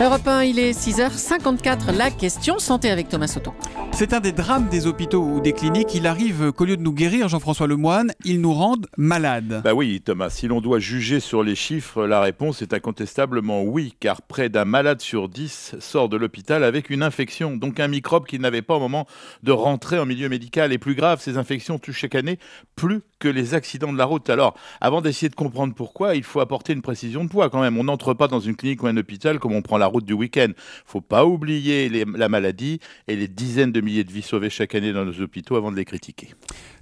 Europe 1, il est 6h54, la question santé avec Thomas Soto. C'est un des drames des hôpitaux ou des cliniques. Il arrive qu'au lieu de nous guérir, Jean-François Lemoine, ils nous rendent malades. Bah oui Thomas, si l'on doit juger sur les chiffres, la réponse est incontestablement oui, car près d'un malade sur 10 sort de l'hôpital avec une infection, donc un microbe qu'il n'avait pas au moment de rentrer en milieu médical. Et plus grave, ces infections touchent chaque année plus que les accidents de la route. Alors, avant d'essayer de comprendre pourquoi, il faut apporter une précision de poids quand même. On n'entre pas dans une clinique ou un hôpital comme on prend la route du week-end. Il ne faut pas oublier la maladie et les dizaines de milliers de vies sauvées chaque année dans nos hôpitaux avant de les critiquer.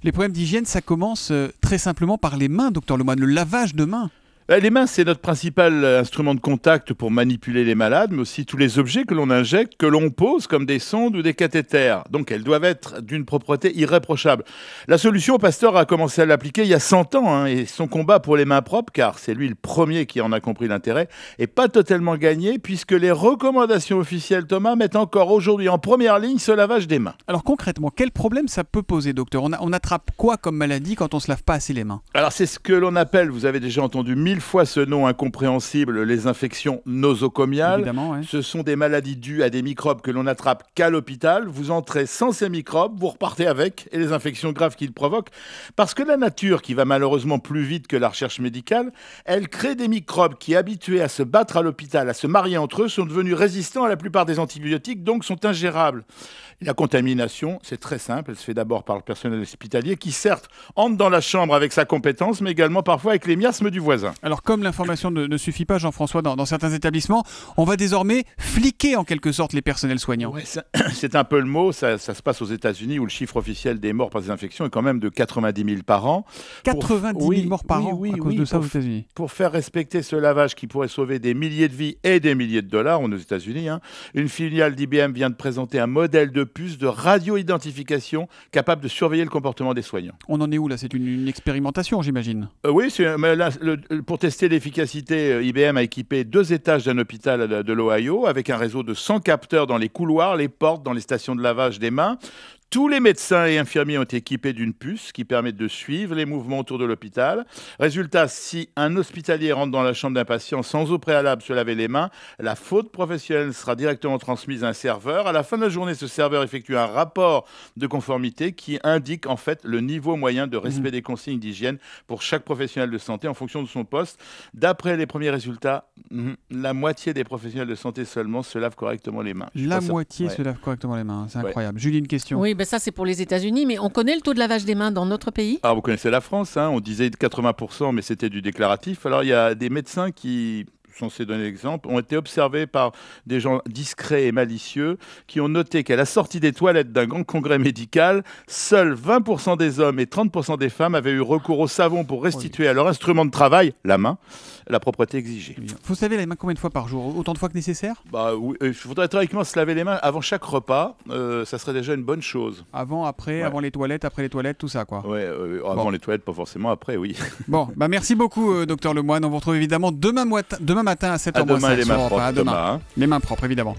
Les problèmes d'hygiène, ça commence très simplement par les mains, docteur Lemoine, le lavage de mains. Les mains, c'est notre principal instrument de contact pour manipuler les malades, mais aussi tous les objets que l'on injecte, que l'on pose, comme des sondes ou des cathéters. Donc elles doivent être d'une propreté irréprochable. La solution, Pasteur a commencé à l'appliquer il y a 100 ans, et son combat pour les mains propres, car c'est lui le premier qui en a compris l'intérêt, n'est pas totalement gagné, puisque les recommandations officielles, Thomas, mettent encore aujourd'hui en première ligne ce lavage des mains. Alors concrètement, quel problème ça peut poser, docteur ? On attrape quoi comme maladie quand on ne se lave pas assez les mains ? Alors c'est ce que l'on appelle, vous avez déjà entendu, mille fois ce nom incompréhensible, les infections nosocomiales. Ouais. Ce sont des maladies dues à des microbes que l'on attrape qu'à l'hôpital. Vous entrez sans ces microbes, vous repartez avec, et les infections graves qu'ils provoquent. Parce que la nature, qui va malheureusement plus vite que la recherche médicale, elle crée des microbes qui, habitués à se battre à l'hôpital, à se marier entre eux, sont devenus résistants à la plupart des antibiotiques, donc sont ingérables. La contamination, c'est très simple, elle se fait d'abord par le personnel hospitalier, qui certes entre dans la chambre avec sa compétence, mais également parfois avec les miasmes du voisin. Alors comme l'information ne suffit pas, Jean-François, dans certains établissements, on va désormais fliquer en quelque sorte les personnels soignants. Ouais, c'est un peu le mot, ça se passe aux États-Unis où le chiffre officiel des morts par des infections est quand même de 90 000 par an. 90 000 morts par an à cause de ça aux États-Unis. Pour faire respecter ce lavage qui pourrait sauver des milliers de vies et des milliers de dollars, on est aux États-Unis, une filiale d'IBM vient de présenter un modèle de puce de radio-identification capable de surveiller le comportement des soignants. On en est où là? C'est une expérimentation, j'imagine. Oui, mais là, pour tester l'efficacité, IBM a équipé 2 étages d'un hôpital de l'Ohio avec un réseau de 100 capteurs dans les couloirs, les portes, dans les stations de lavage des mains. Tous les médecins et infirmiers ont été équipés d'une puce qui permet de suivre les mouvements autour de l'hôpital. Résultat, si un hospitalier rentre dans la chambre d'un patient sans au préalable se laver les mains, la faute professionnelle sera directement transmise à un serveur. À la fin de la journée, ce serveur effectue un rapport de conformité qui indique en fait le niveau moyen de respect des consignes d'hygiène pour chaque professionnel de santé en fonction de son poste. D'après les premiers résultats, la moitié des professionnels de santé seulement se lavent correctement les mains. La moitié se lave correctement les mains, c'est incroyable. Julie, une question. Oui, ça c'est pour les États-Unis, mais on connaît le taux de lavage des mains dans notre pays? Alors vous connaissez la France, on disait 80%, mais c'était du déclaratif. Alors il y a des médecins qui, censés donner l'exemple, ont été observés par des gens discrets et malicieux qui ont noté qu'à la sortie des toilettes d'un grand congrès médical, seuls 20% des hommes et 30% des femmes avaient eu recours au savon pour restituer à leur instrument de travail, la main, la propreté exigée. Vous savez les mains combien de fois par jour? Autant de fois que nécessaire? Bah oui, il faudrait théoriquement se laver les mains avant chaque repas, ça serait déjà une bonne chose. Avant, après, avant les toilettes, après les toilettes, tout ça quoi. Avant les toilettes, pas forcément après, oui. Bon, bah merci beaucoup docteur Lemoine, on vous retrouve évidemment demain matin à 7h05 sur Europe 1. Les mains propres, évidemment.